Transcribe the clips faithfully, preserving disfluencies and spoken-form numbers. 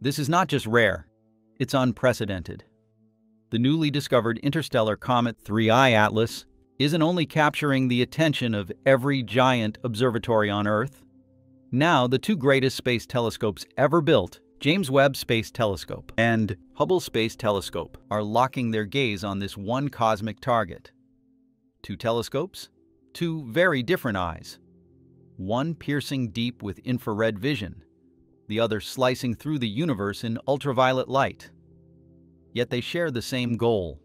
This is not just rare, it's unprecedented. The newly discovered interstellar comet three I atlas isn't only capturing the attention of every giant observatory on Earth. Now, the two greatest space telescopes ever built, James Webb Space Telescope and Hubble Space Telescope, are locking their gaze on this one cosmic target. Two telescopes, two very different eyes. One piercing deep with infrared vision, the other slicing through the universe in ultraviolet light. Yet they share the same goal: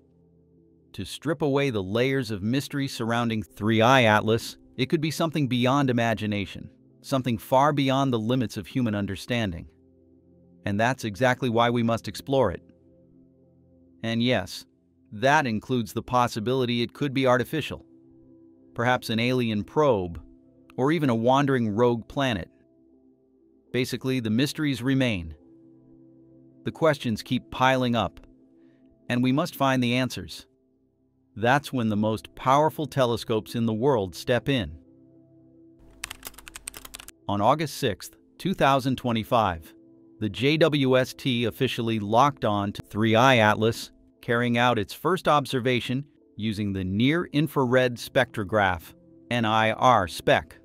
to strip away the layers of mystery surrounding three I atlas. It could be something beyond imagination, something far beyond the limits of human understanding. And that's exactly why we must explore it. And yes, that includes the possibility it could be artificial. Perhaps an alien probe, or even a wandering rogue planet. Basically, the mysteries remain. The questions keep piling up, and we must find the answers. That's when the most powerful telescopes in the world step in. On August sixth, two thousand twenty-five, the J W S T officially locked on to three I atlas, carrying out its first observation using the Near Infrared Spectrograph, N I R spec.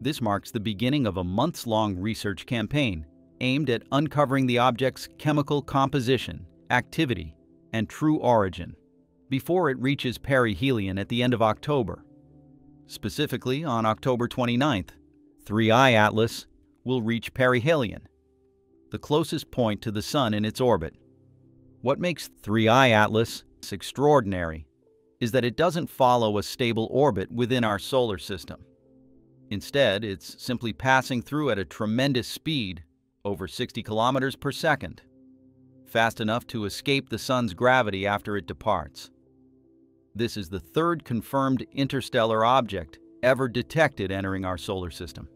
This marks the beginning of a months-long research campaign aimed at uncovering the object's chemical composition, activity, and true origin, before it reaches perihelion at the end of October. Specifically, on October twenty-ninth, three I atlas will reach perihelion, the closest point to the Sun in its orbit. What makes three I atlas extraordinary is that it doesn't follow a stable orbit within our solar system. Instead, it's simply passing through at a tremendous speed, over sixty kilometers per second. Fast enough to escape the Sun's gravity after it departs. This is the third confirmed interstellar object ever detected entering our solar system.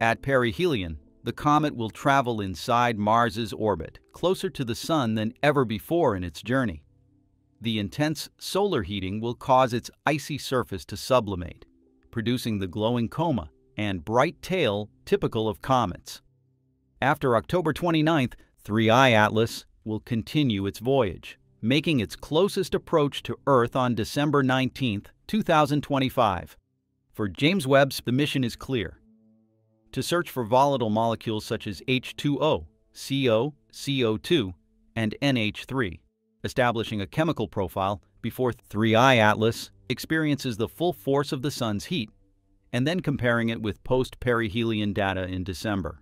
At perihelion, the comet will travel inside Mars's orbit, closer to the Sun than ever before in its journey. The intense solar heating will cause its icy surface to sublimate, producing the glowing coma and bright tail typical of comets. After October twenty-ninth, three I atlas will continue its voyage, making its closest approach to Earth on December nineteenth, two thousand twenty-five. For James Webb's, the mission is clear: to search for volatile molecules such as H two O, C O, C O two, and N H three, establishing a chemical profile before three I atlas experiences the full force of the Sun's heat, and then comparing it with post-perihelion data in December.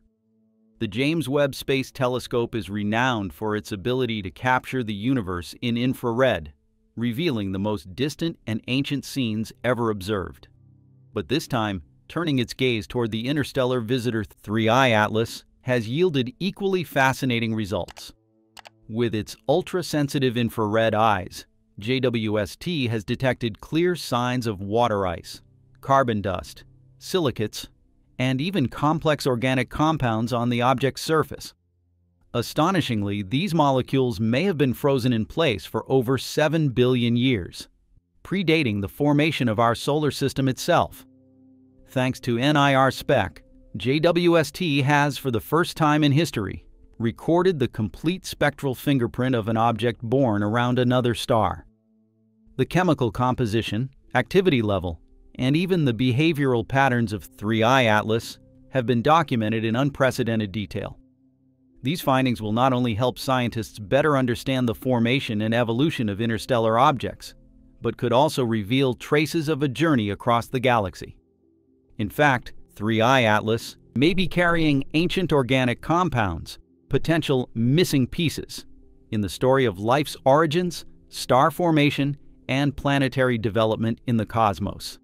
The James Webb Space Telescope is renowned for its ability to capture the universe in infrared, revealing the most distant and ancient scenes ever observed. But this time, turning its gaze toward the interstellar visitor three I atlas has yielded equally fascinating results. With its ultra-sensitive infrared eyes, J W S T has detected clear signs of water ice, carbon dust, silicates, and even complex organic compounds on the object's surface. Astonishingly, these molecules may have been frozen in place for over seven billion years, predating the formation of our solar system itself. Thanks to N I R spec, J W S T has, for the first time in history, recorded the complete spectral fingerprint of an object born around another star. The chemical composition, activity level, and even the behavioral patterns of three I atlas have been documented in unprecedented detail. These findings will not only help scientists better understand the formation and evolution of interstellar objects, but could also reveal traces of a journey across the galaxy. In fact, three I atlas may be carrying ancient organic compounds, potential missing pieces, in the story of life's origins, star formation, and planetary development in the cosmos.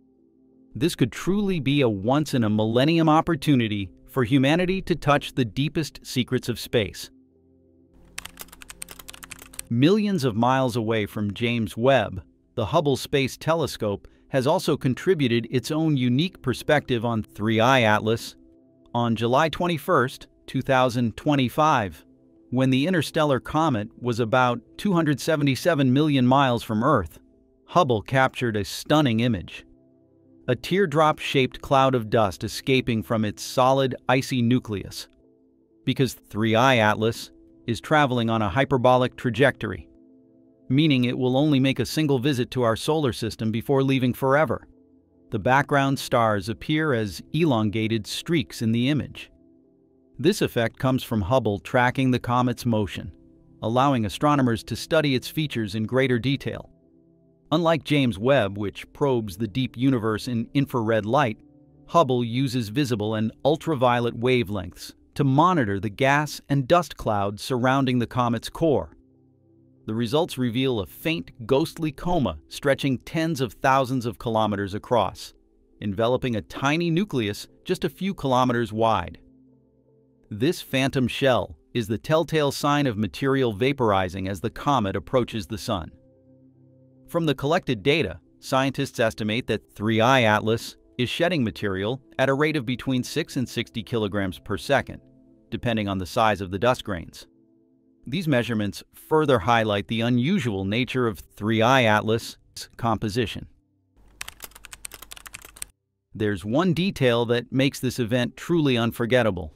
This could truly be a once-in-a-millennium opportunity for humanity to touch the deepest secrets of space. Millions of miles away from James Webb, the Hubble Space Telescope has also contributed its own unique perspective on three I atlas. On July twenty-first, two thousand twenty-five, when the interstellar comet was about two hundred seventy-seven million miles from Earth, Hubble captured a stunning image: a teardrop-shaped cloud of dust escaping from its solid, icy nucleus. because three I ATLAS is traveling on a hyperbolic trajectory, meaning it will only make a single visit to our solar system before leaving forever. The background stars appear as elongated streaks in the image. This effect comes from Hubble tracking the comet's motion, allowing astronomers to study its features in greater detail. Unlike James Webb, which probes the deep universe in infrared light, Hubble uses visible and ultraviolet wavelengths to monitor the gas and dust clouds surrounding the comet's core. The results reveal a faint, ghostly coma stretching tens of thousands of kilometers across, enveloping a tiny nucleus just a few kilometers wide. This phantom shell is the telltale sign of material vaporizing as the comet approaches the Sun. From the collected data, scientists estimate that three I ATLAS is shedding material at a rate of between six and sixty kilograms per second, depending on the size of the dust grains. These measurements further highlight the unusual nature of three I ATLAS's composition. There's one detail that makes this event truly unforgettable.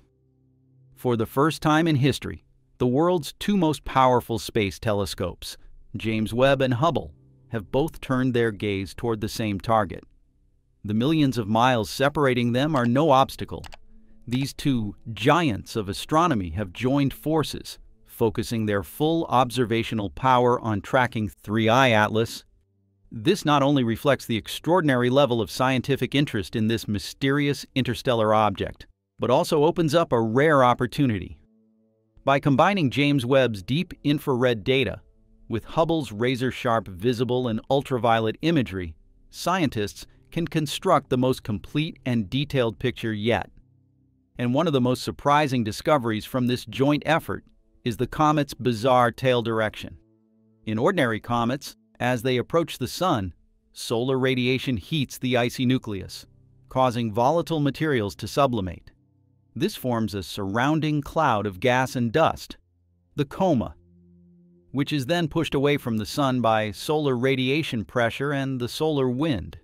For the first time in history, the world's two most powerful space telescopes, James Webb and Hubble, have both turned their gaze toward the same target. The millions of miles separating them are no obstacle. These two giants of astronomy have joined forces, focusing their full observational power on tracking three I ATLAS. This not only reflects the extraordinary level of scientific interest in this mysterious interstellar object, but also opens up a rare opportunity. By combining James Webb's deep infrared data with Hubble's razor-sharp visible and ultraviolet imagery, scientists can construct the most complete and detailed picture yet. And one of the most surprising discoveries from this joint effort is the comet's bizarre tail direction. In ordinary comets, as they approach the Sun, solar radiation heats the icy nucleus, causing volatile materials to sublimate. This forms a surrounding cloud of gas and dust, the coma, which is then pushed away from the Sun by solar radiation pressure and the solar wind,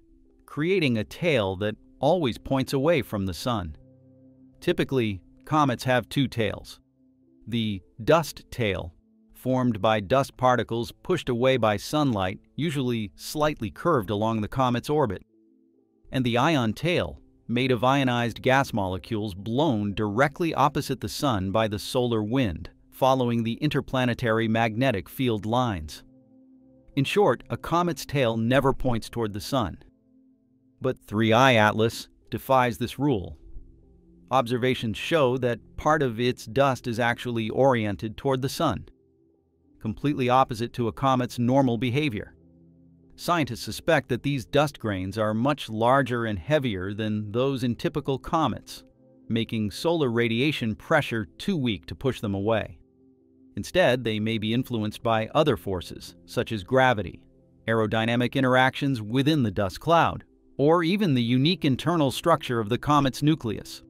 creating a tail that always points away from the Sun. Typically, comets have two tails. The dust tail, formed by dust particles pushed away by sunlight, usually slightly curved along the comet's orbit, and the ion tail, made of ionized gas molecules blown directly opposite the Sun by the solar wind, following the interplanetary magnetic field lines. In short, a comet's tail never points toward the Sun. But three I ATLAS defies this rule. Observations show that part of its dust is actually oriented toward the Sun, completely opposite to a comet's normal behavior. Scientists suspect that these dust grains are much larger and heavier than those in typical comets, making solar radiation pressure too weak to push them away. Instead, they may be influenced by other forces, such as gravity, aerodynamic interactions within the dust cloud, or even the unique internal structure of the comet's nucleus.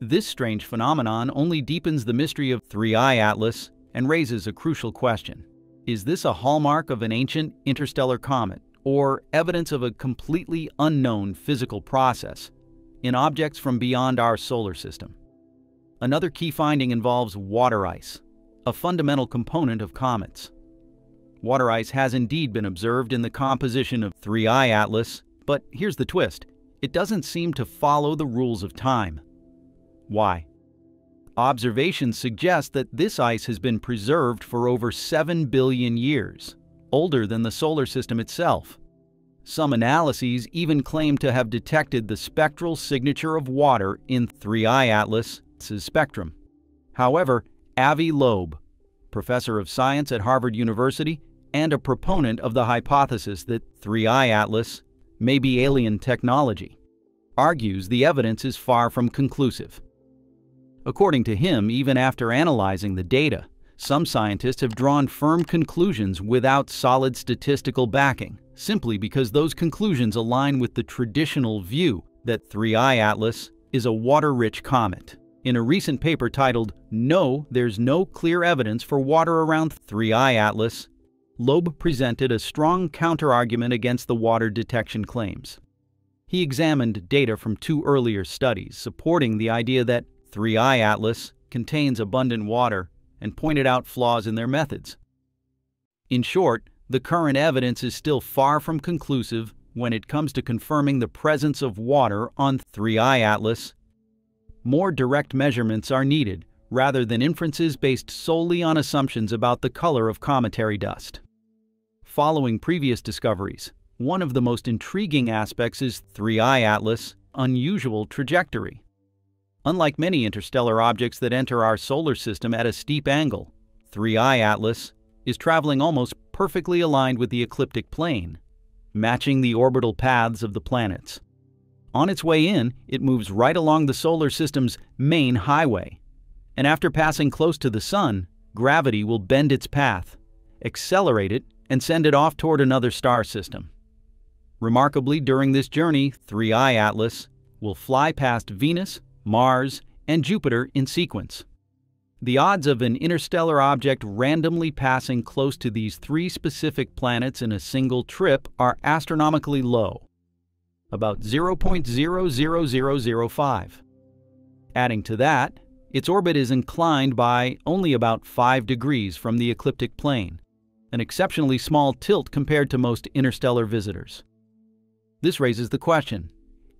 This strange phenomenon only deepens the mystery of three I ATLAS and raises a crucial question. Is this a hallmark of an ancient interstellar comet, or evidence of a completely unknown physical process in objects from beyond our solar system? Another key finding involves water ice, a fundamental component of comets. Water ice has indeed been observed in the composition of three I ATLAS, but here's the twist: it doesn't seem to follow the rules of time. Why? Observations suggest that this ice has been preserved for over seven billion years, older than the solar system itself. Some analyses even claim to have detected the spectral signature of water in three I ATLAS's spectrum. However, Avi Loeb, professor of science at Harvard University and a proponent of the hypothesis that three I ATLAS may be alien technology, argues the evidence is far from conclusive. According to him, even after analyzing the data, some scientists have drawn firm conclusions without solid statistical backing, simply because those conclusions align with the traditional view that three I ATLAS is a water-rich comet. In a recent paper titled "No, There's No Clear Evidence for Water Around three I ATLAS," Loeb presented a strong counterargument against the water detection claims. He examined data from two earlier studies supporting the idea that three I ATLAS contains abundant water, and pointed out flaws in their methods. In short, the current evidence is still far from conclusive when it comes to confirming the presence of water on three I ATLAS. More direct measurements are needed, rather than inferences based solely on assumptions about the color of cometary dust. Following previous discoveries, one of the most intriguing aspects is three I ATLAS' unusual trajectory. Unlike many interstellar objects that enter our solar system at a steep angle, three I ATLAS is traveling almost perfectly aligned with the ecliptic plane, matching the orbital paths of the planets. On its way in, it moves right along the solar system's main highway, and after passing close to the Sun, gravity will bend its path, accelerate it, and send it off toward another star system. Remarkably, during this journey, three I ATLAS will fly past Venus, Mars, and Jupiter in sequence. The odds of an interstellar object randomly passing close to these three specific planets in a single trip are astronomically low, about zero point zero zero zero zero five. Adding to that, its orbit is inclined by only about five degrees from the ecliptic plane, an exceptionally small tilt compared to most interstellar visitors. This raises the question,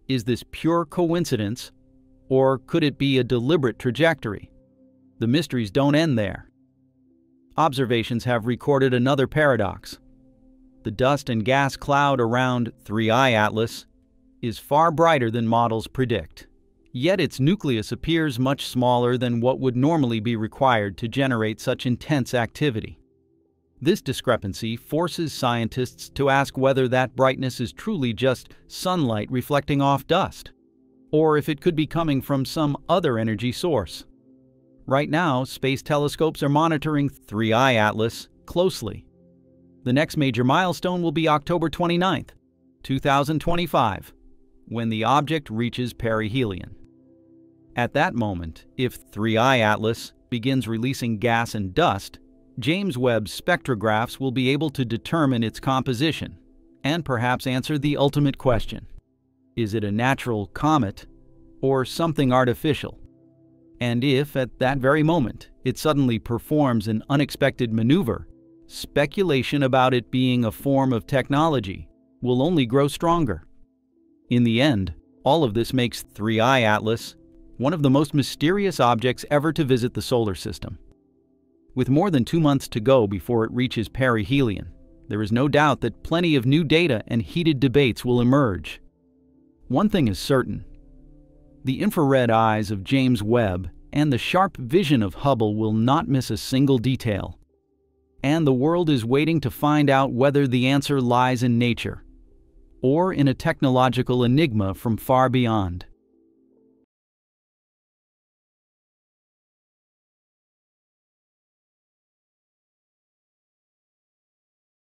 is this pure coincidence, or could it be a deliberate trajectory? The mysteries don't end there. Observations have recorded another paradox. The dust and gas cloud around three I ATLAS is far brighter than models predict, yet its nucleus appears much smaller than what would normally be required to generate such intense activity. This discrepancy forces scientists to ask whether that brightness is truly just sunlight reflecting off dust, or if it could be coming from some other energy source. Right now, space telescopes are monitoring three I ATLAS closely. The next major milestone will be October twenty-ninth, two thousand twenty-five, when the object reaches perihelion. At that moment, if three I ATLAS begins releasing gas and dust, James Webb spectrographs will be able to determine its composition and perhaps answer the ultimate question: is it a natural comet or something artificial? And if, at that very moment, it suddenly performs an unexpected maneuver, speculation about it being a form of technology will only grow stronger. In the end, all of this makes three I ATLAS one of the most mysterious objects ever to visit the solar system. With more than two months to go before it reaches perihelion, there is no doubt that plenty of new data and heated debates will emerge. One thing is certain. The infrared eyes of James Webb and the sharp vision of Hubble will not miss a single detail. And the world is waiting to find out whether the answer lies in nature or in a technological enigma from far beyond.